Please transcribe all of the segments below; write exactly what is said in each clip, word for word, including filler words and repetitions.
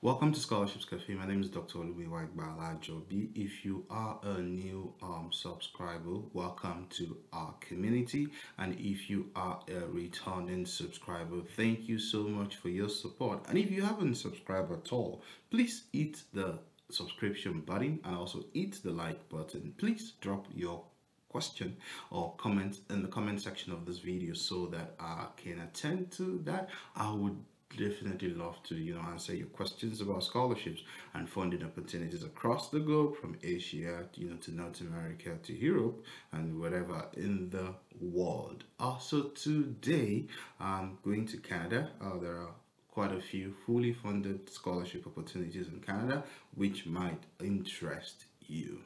Welcome to Scholarships Cafe. My name is Doctor Olumiwa Bala Jobi. If you are a new um, subscriber, welcome to our community. And if you are a returning subscriber, thank you so much for your support. And if you haven't subscribed at all, please hit the subscription button and also hit the like button. Please drop your question or comment in the comment section of this video so that I can attend to that. I would definitely love to, you know, answer your questions about scholarships and funding opportunities across the globe, from Asia, you know, to North America, to Europe, and whatever in the world. Also today, I'm going to Canada. Uh, there are quite a few fully funded scholarship opportunities in Canada, which might interest you.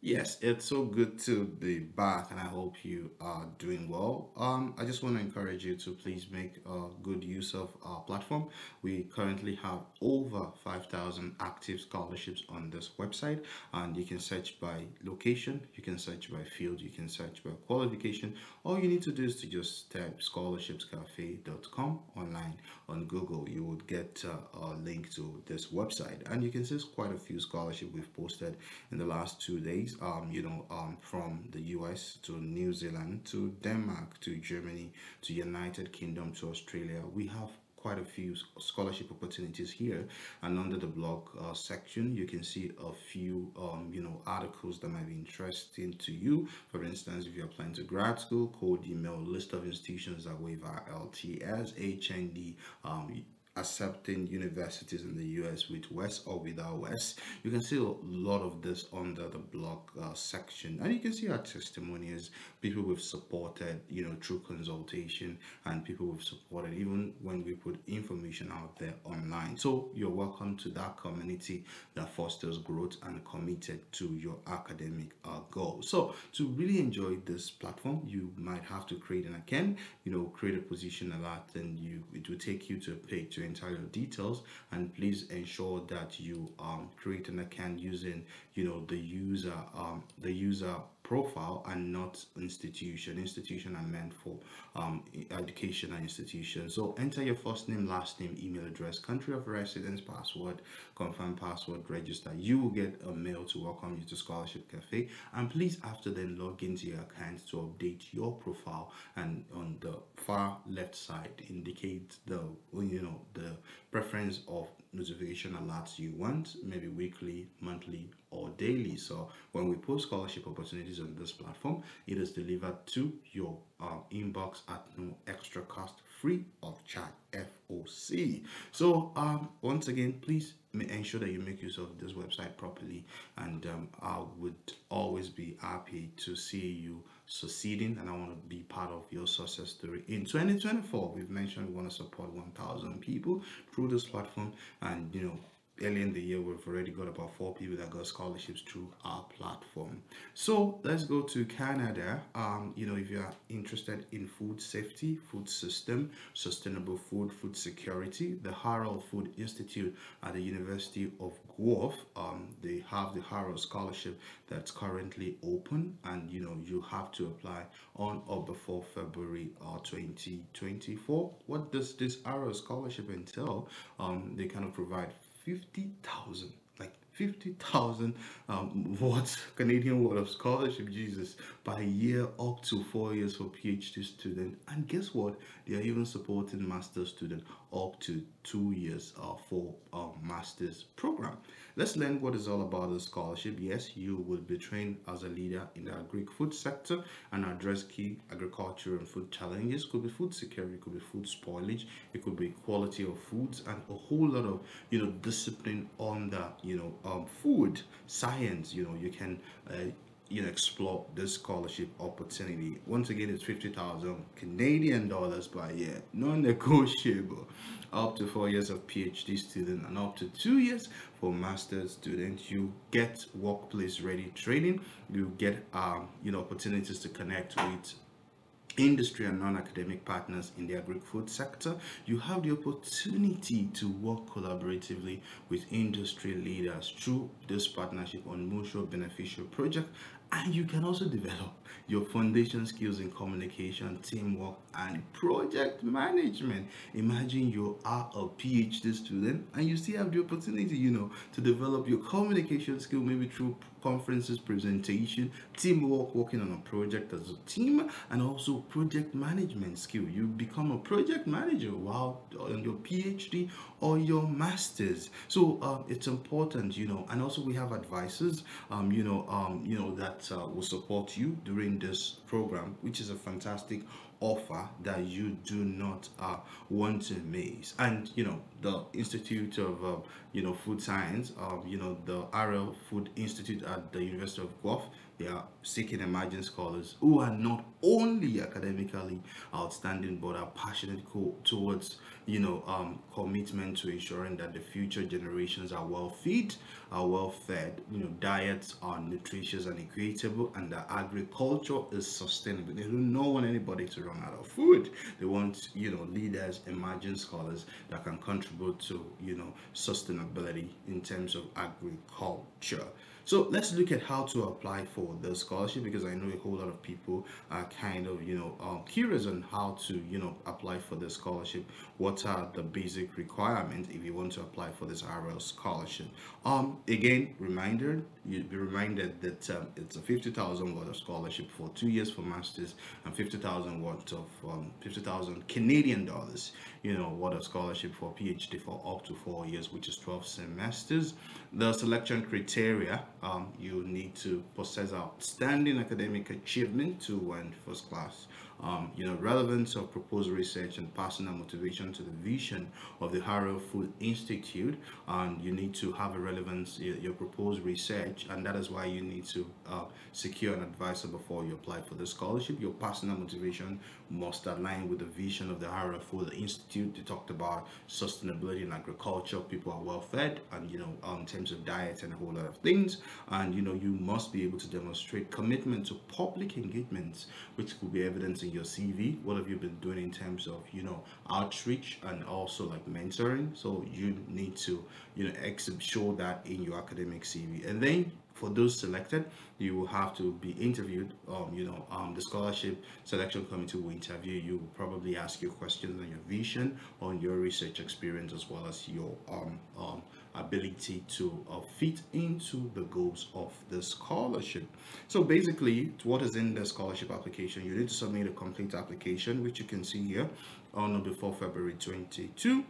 Yes, it's so good to be back, and I hope you are doing well. Um, I just want to encourage you to please make uh, good use of our platform. We currently have over five thousand active scholarships on this website, and you can search by location, you can search by field, you can search by qualification. All you need to do is to just type scholarships cafe dot com online on Google. You would get uh, a link to this website, and you can see quite a few scholarships we've posted in the last two days. Um, you know, um, from the U S to New Zealand to Denmark to Germany to United Kingdom to Australia. We have quite a few scholarship opportunities here, and under the blog uh, section you can see a few um, you know, articles that might be interesting to you. For instance, if you're applying to grad school, cold email list of institutions that waive our L T S, H N D, um, accepting universities in the U S with West or without West. You can see a lot of this under the blog uh, section, and you can see our testimonials, people we've supported, you know, through consultation, and people we've supported even when we put information out there online. So you're welcome to that community that fosters growth and committed to your academic uh, goals. So to really enjoy this platform, you might have to create an account, you know, create a position alert, and you it will take you to a page to enter your details. And please ensure that you um create an account using, you know, the user um the user profile and not institution. Institution are meant for um, educational institutions. So enter your first name, last name, email address, country of residence, password, confirm password, register. You will get a mail to welcome you to Scholarship Cafe, and please after then log into your account to update your profile, and on the far left side indicate the, you know, the preference of notification alerts you want, maybe weekly, monthly, or daily. So when we post scholarship opportunities on this platform, it is delivered to your um, inbox at no extra cost, free of charge, F O C. So um once again, please ensure that you make use of this website properly, and um, I would always be happy to see you succeeding, and I want to be part of your success story. In twenty twenty-four, we've mentioned we want to support one thousand people through this platform, and you know, early in the year we've already got about four people that got scholarships through our platform. So let's go to Canada. Um you know, if you are interested in food safety, food system, sustainable food, food security, the Arrell Food Institute at the University of Guelph, um they have the Arrell scholarship that's currently open, and you know, you have to apply on or before February uh, twenty twenty-four. What does this Arrell scholarship entail? Um they kind of provide fifty thousand, like fifty thousand um, words, Canadian word of scholarship, Jesus, by year up to four years for PhD student. And guess what? They are even supporting master's student up to two years uh, for a master's program. Let's learn what is all about the scholarship. Yes, you will be trained as a leader in the agri food sector and address key agriculture and food challenges. Could be food security, could be food spoilage, it could be quality of foods, and a whole lot of, you know, discipline on the, you know, Um, food science. You know, you can uh, you know, explore this scholarship opportunity. Once again, it's fifty thousand Canadian dollars per year, non-negotiable, up to four years of PhD student and up to two years for master's student. You get workplace ready training, you get um you know, opportunities to connect with industry and non-academic partners in the agri-food sector, you have the opportunity to work collaboratively with industry leaders through this partnership on mutual beneficial projects, and you can also develop your foundation skills in communication, teamwork, and project management. Imagine you are a PhD student and you still have the opportunity, you know, to develop your communication skill, maybe through conferences, presentation, teamwork, working on a project as a team, and also project management skill. You become a project manager while on your PhD or your master's. So uh, it's important, you know, and also we have advisors, um, you know, um, you know, that uh, will support you during this program, which is a fantastic offer that you do not uh, want to miss. And you know, the Institute of uh, you know Food Science, uh, you know the Arrell Food Institute at the University of Guelph, they are seeking emerging scholars who are not only academically outstanding but are passionate co towards you know um, commitment to ensuring that the future generations are well fed, are well fed. You know, diets are nutritious and equitable, and that agriculture is sustainable. They do not want anybody to run out of food. They want you know leaders, emerging scholars that can contribute to you know sustainability in terms of agriculture. So let's look at how to apply for the scholarship, because I know a whole lot of people are kind of, you know, um, curious on how to, you know, apply for the scholarship. What are the basic requirements if you want to apply for this Arrell scholarship? Um, again, reminder, you'd be reminded that um, it's a fifty thousand word of scholarship for two years for masters and fifty thousand worth of um, fifty thousand Canadian dollars, you know, word of scholarship for PhD for up to four years, which is twelve semesters. The selection criteria. Um, you need to possess outstanding academic achievement, two and first class. Um, you know, relevance of proposed research and personal motivation to the vision of the Arrell Food Institute. And um, you need to have a relevance in your proposed research, and that is why you need to uh, secure an advisor before you apply for the scholarship. Your personal motivation must align with the vision of the Arrell Food Institute. They talked about sustainability in agriculture. People are well fed, and you know, um, in terms of diet and a whole lot of things. And you know, you must be able to demonstrate commitment to public engagements, which could be evidence in your C V. What have you been doing in terms of you know outreach and also like mentoring? So you need to you know exhibit, show that in your academic C V. And then for those selected, you will have to be interviewed. Um, you know, um, the scholarship selection committee will interview you. Will probably ask you questions on your vision, on your research experience, as well as your um, um, ability to uh, fit into the goals of the scholarship. So basically, what is in the scholarship application? You need to submit a complete application, which you can see here, on or before February twenty-second.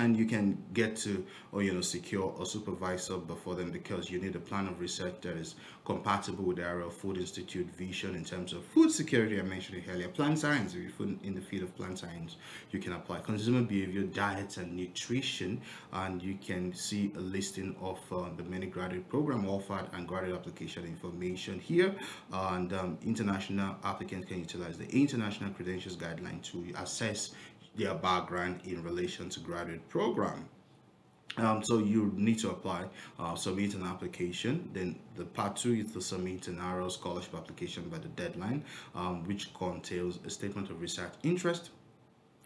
And you can get to, or you know, secure a supervisor before them, because you need a plan of research that is compatible with the Arrell Food Institute vision in terms of food security. I mentioned it earlier. Plant science. If you're in the field of plant science, you can apply consumer behavior, diet, and nutrition. And you can see a listing of uh, the many graduate program offered and graduate application information here. And um, international applicants can utilize the international credentials guideline to assess their background in relation to graduate program. Um, so you need to apply, uh, submit an application. Then the part two is to submit an Arrell scholarship application by the deadline, um, which contains a statement of research interest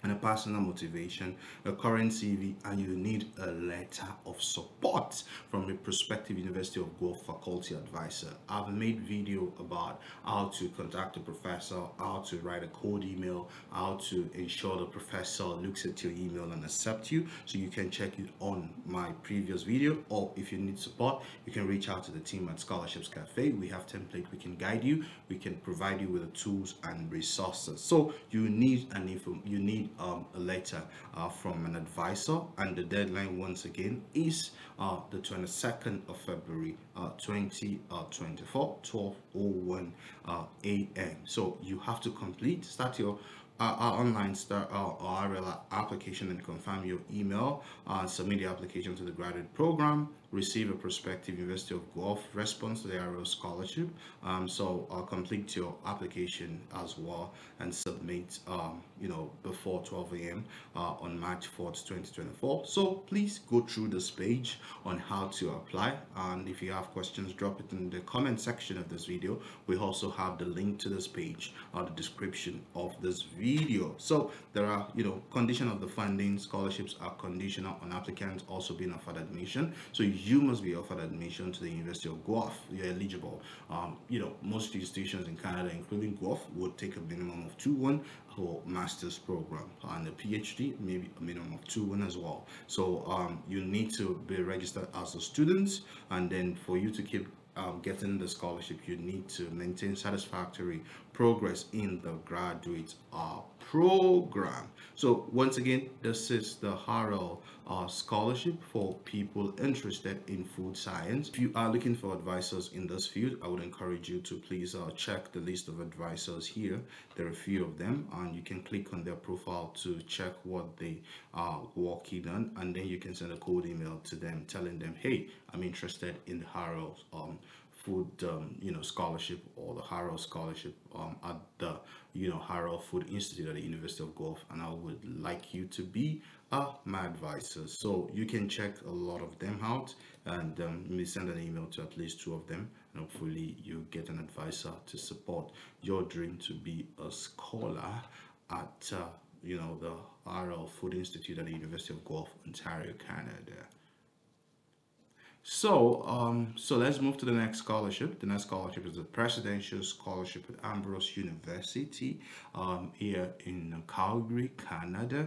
and a personal motivation, a current C V, and you need a letter of support from a prospective University of Guelph faculty advisor. I've made video about how to contact a professor, how to write a cold email, how to ensure the professor looks at your email and accepts you. So you can check it on my previous video, or if you need support, you can reach out to the team at Scholarships Cafe. We have template, we can guide you, we can provide you with the tools and resources. So you need an info, you need Um, a letter uh, from an advisor, and the deadline once again is uh, the twenty-second of February uh, twenty twenty-four, twelve oh one uh, a m So you have to complete, start your uh, our online start our, our application and confirm your email, uh, submit the application to the graduate program, receive a prospective University of Guelph response to the Arrell Scholarship. Um, so uh, complete your application as well and submit, um, you know, before twelve A M uh, on March fourth, twenty twenty-four. So please go through this page on how to apply. And if you have questions, drop it in the comment section of this video. We also have the link to this page on the description of this video. So there are, you know, condition of the funding. Scholarships are conditional on applicants also being offered admission. So you must be offered admission to the University of Guelph. You're eligible. Um, you know, most institutions in Canada, including Guelph, would take a minimum of two one for master's program, and a PhD, maybe a minimum of two one as well. So um, you need to be registered as a student, and then for you to keep Um, getting the scholarship, you need to maintain satisfactory progress in the graduate uh, program. So once again, this is the Arrell uh, Scholarship for people interested in food science. If you are looking for advisors in this field, I would encourage you to please uh, check the list of advisors here. There are a few of them, and you can click on their profile to check what they are working on, and then you can send a cold email to them telling them, hey, I'm interested in the Arrell um, food um, you know, scholarship, or the Arrell Scholarship um, at the, you know, Arrell Food Institute at the University of Guelph, and I would like you to be uh, my advisors. So you can check a lot of them out, and um, you may send an email to at least two of them, and hopefully you get an advisor to support your dream to be a scholar at uh, you know, the Arrell Food Institute at the University of Guelph, Ontario, Canada. So, um, so let's move to the next scholarship. The next scholarship is the Presidential Scholarship at Ambrose University um, here in Calgary, Canada.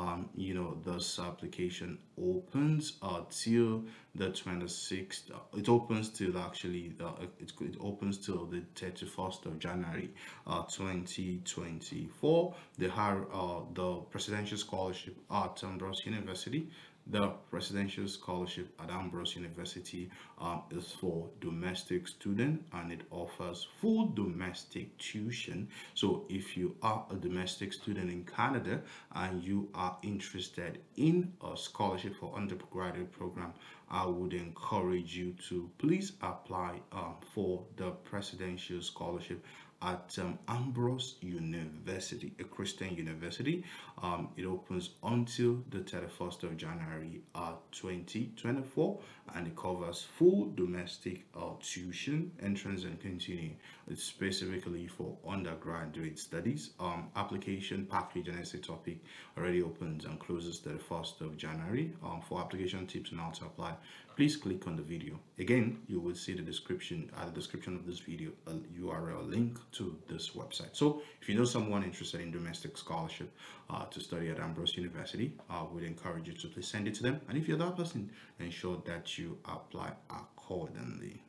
Um, you know, this application opens uh, till the twenty-sixth. It opens till actually the, it, it opens till the thirty-first of January, uh, twenty twenty-four. The uh, the Presidential Scholarship at Ambrose University. The Presidential Scholarship at Ambrose University um, is for domestic students, and it offers full domestic tuition. So if you are a domestic student in Canada and you are interested in a scholarship for undergraduate program, I would encourage you to please apply uh, for the Presidential Scholarship at um, Ambrose University, a Christian university. Um, it opens until the thirty-first of January uh, twenty twenty-four, and it covers full domestic uh, tuition, entrance and continuing. It's specifically for undergraduate studies. Um, application package and essay topic already opens and closes the thirty-first of January. Um, for application tips and how to apply, please click on the video. Again, you will see the description, at the description of this video, a U R L link to this website. So if you know someone interested in domestic scholarship uh, to study at Ambrose University, I would encourage you to please send it to them. And if you're that person, ensure that you apply accordingly.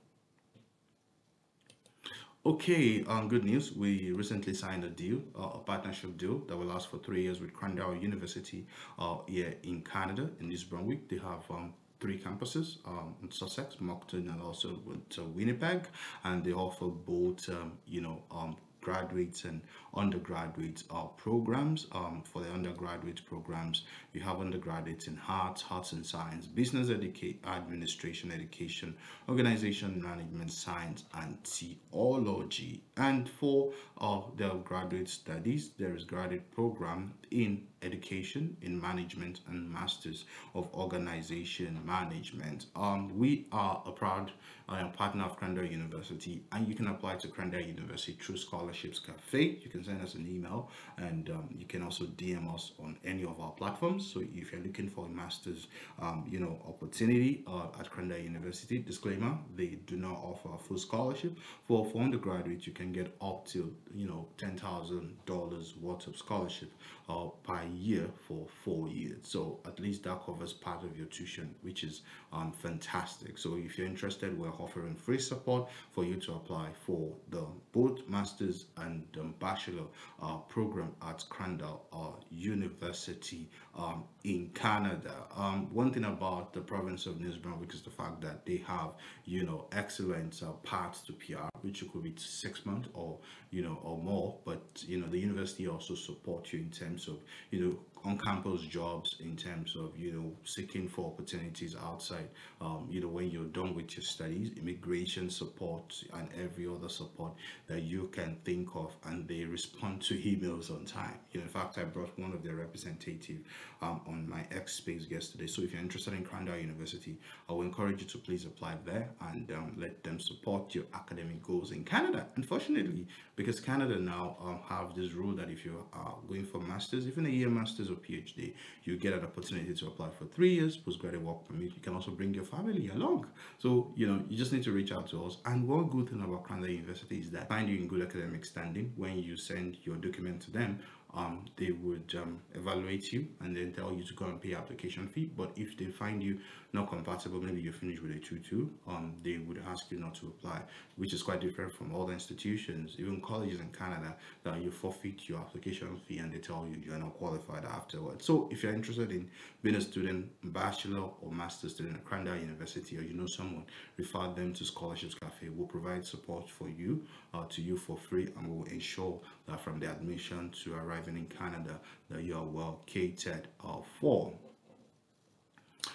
Okay, um, good news. We recently signed a deal, uh, a partnership deal that will last for three years with Crandall University uh, here in Canada, in New Brunswick. They have um, three campuses um, in Sussex, Moncton, and also with uh, Winnipeg, and they offer both, um, you know, um, graduates and undergraduates uh, programs. Um, for the undergraduate programs, you have undergraduates in arts, arts and science, business education, administration, education, organization, management, science, and theology. And for uh, the graduate studies, there is graduate program in education, in management, and masters of organization management. Um, we are a proud uh, partner of Crandall University, and you can apply to Crandall University through Scholarships Cafe. You can send us an email, and um, you can also D M us on any of our platforms. So if you're looking for a master's, um, you know, opportunity uh, at Crandall University, disclaimer, they do not offer a full scholarship. For, for undergraduate, you can get up to, you know, ten thousand dollars worth of scholarship uh, per year for four years. So at least that covers part of your tuition, which is um, fantastic. So if you're interested, we're offering free support for you to apply for the both master's and um, bachelor uh, program at Crandall uh, University um, in Canada. Um, one thing about the province of New Brunswick is the fact that they have, you know, excellent uh, paths to P R, which could be six months or, you know, or more. But, you know, the university also supports you in terms of, you know, on-campus jobs in terms of, you know, seeking for opportunities outside, um, you know, when you're done with your studies, immigration support and every other support that you can think of, and they respond to emails on time. You know, in fact, I brought one of their representatives um, on my X Space yesterday. So if you're interested in Crandall University, I will encourage you to please apply there and um, let them support your academic goals in Canada. Unfortunately, because Canada now um, have this rule that if you are going for masters, even a year masters or PhD, you get an opportunity to apply for three years postgraduate work permit. You can also bring your family along. So, you know, you just need to reach out to us. And one good thing about Crandall University is that find you in good academic standing. When you send your document to them, um, they would um, evaluate you and then tell you to go and pay application fee. But if they find you not compatible, maybe you finish with a two two, um, they would ask you not to apply, which is quite different from other institutions, even colleges in Canada, that you forfeit your application fee and they tell you you're not qualified afterwards. So if you're interested in being a student, bachelor or master's student at Crandall University, or you know someone, refer them to Scholarships Cafe. We'll provide support for you, uh, to you for free, and we'll ensure that from the admission to arriving in Canada that you are well catered uh, for.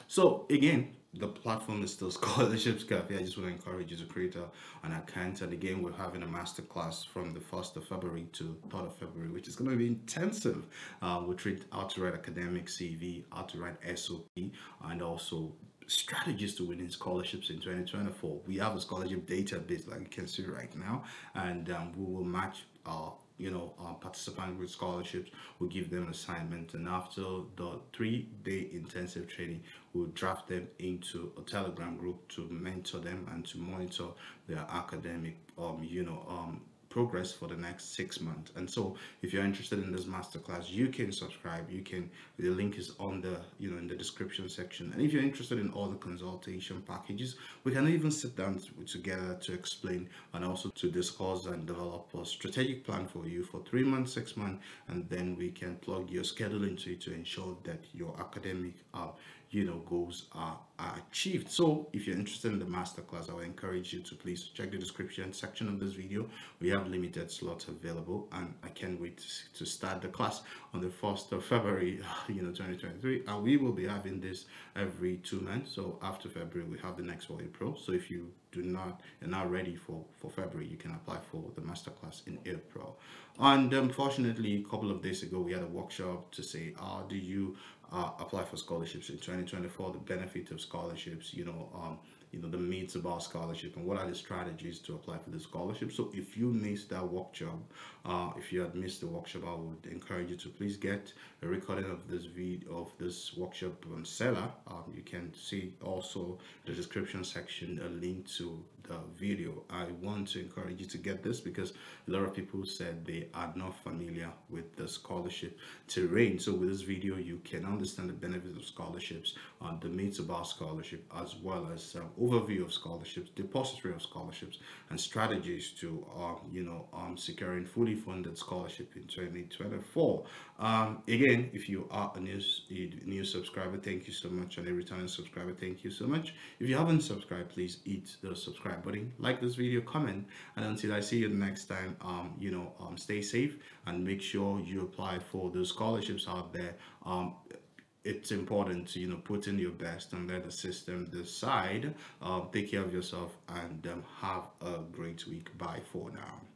So again, the platform is still Scholarships Cafe. I just want to encourage you to create a, an account. And again, we're having a masterclass from the first of February to third of February, which is going to be intensive. Uh, we'll treat how to write academic C V, how to write S O P, and also strategies to winning scholarships in twenty twenty-four. We have a scholarship database, like you can see right now, and um, we will match our you know, uh, participants with scholarships. We'll give them assignments, and after the three-day intensive training, we'll draft them into a Telegram group to mentor them and to monitor their academic, um, you know, um, progress for the next six months. And so, if you're interested in this masterclass, you can subscribe. You can. The link is on the, you know, in the description section. And if you're interested in all the consultation packages, we can even sit down together to explain and also to discuss and develop a strategic plan for you for three months, six months, and then we can plug your schedule into it to ensure that your academic, uh, you know, goals are, are achieved. So if you're interested in the masterclass, I would encourage you to please check the description section of this video. We have limited slots available, and I can't wait to, to start the class on the first of February, you know, twenty twenty-three. And we will be having this every two months. So after February, we have the next for April. So if you do not are not ready for, for February, you can apply for the masterclass in April. And unfortunately, a couple of days ago, we had a workshop to say, how do you Uh, apply for scholarships in twenty twenty-four, the benefit of scholarships, you know, um, you know, the myths about scholarship, and what are the strategies to apply for the scholarship. So if you missed that workshop, uh, if you had missed the workshop, I would encourage you to please get a recording of this video, of this workshop on Seller. Um, you can see also the description section, a link to the video. I want to encourage you to get this because a lot of people said they are not familiar with the scholarship terrain. So with this video, you can understand the benefits of scholarships, uh, the myths about scholarship, as well as um, overview of scholarships, depository of scholarships, and strategies to, um, you know, um, securing fully funded scholarship in twenty twenty-four. Um, again, if you are a new, new subscriber, thank you so much, and a returning subscriber, thank you so much. If you haven't subscribed, please hit the subscribe button, like this video, comment, and until I see you next time, um, you know, um, stay safe and make sure you apply for the scholarships out there. Um, It's important to, you know, put in your best and let the system decide. Uh, take care of yourself and um, have a great week. Bye for now.